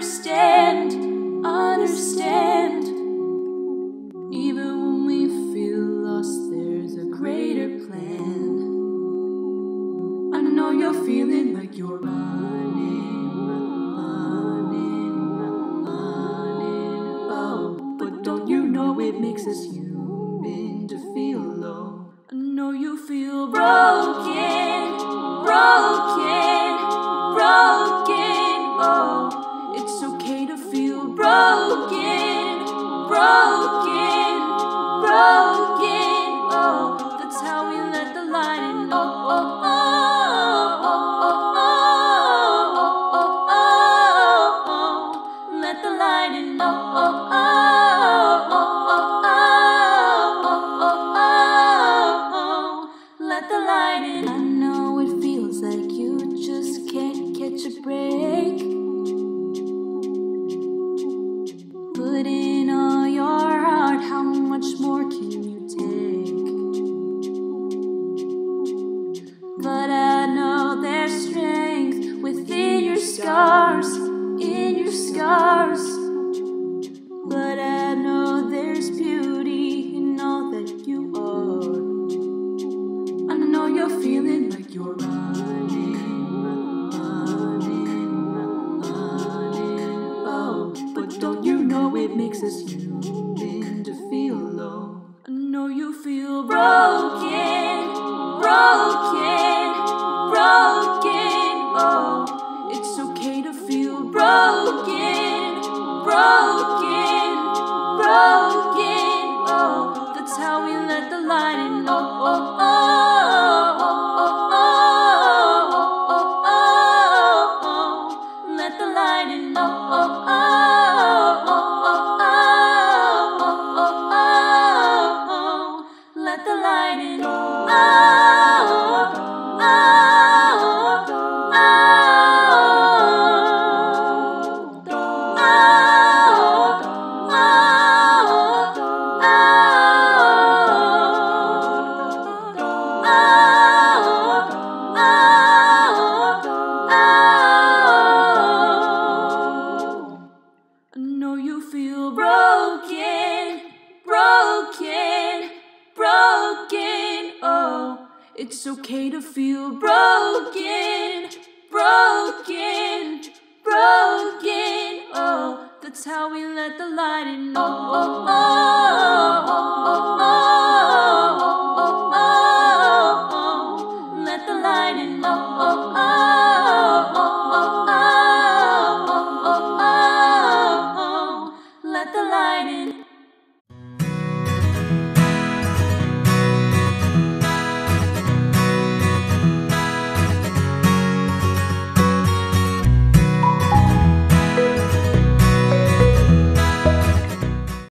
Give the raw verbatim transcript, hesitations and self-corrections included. understand, understand. Even when we feel lost, there's a greater plan. I know you're feeling like you're running, running, running. Oh, but don't you know it makes us human to feel low? I know you feel broken, broken, broken. Oh, it's okay to feel broken, broken, broken. Oh, that's how we let the light in. Oh, oh, oh. Let the light in. Oh, oh, oh. Let the light in. I know it feels like you just can't catch a break. Put in all your heart, how much more can you take? But I know there's strength within your scars, in your scars. But I know there's beauty in all that you are. You're feeling like you're running, running, running. Oh, but don't you know it makes us human to feel low? I know you feel broken, broken, broken. Oh, it's okay to feel broken, broken, broken. Oh, that's how we let the light in. Oh, oh, oh. Let the light in. Oh, oh, oh, oh, oh, oh, oh. I know you feel broken, broken, broken, oh, it's okay to feel broken, broken, broken, oh, that's how we let the light in. Oh, oh, oh, oh, oh, oh, oh.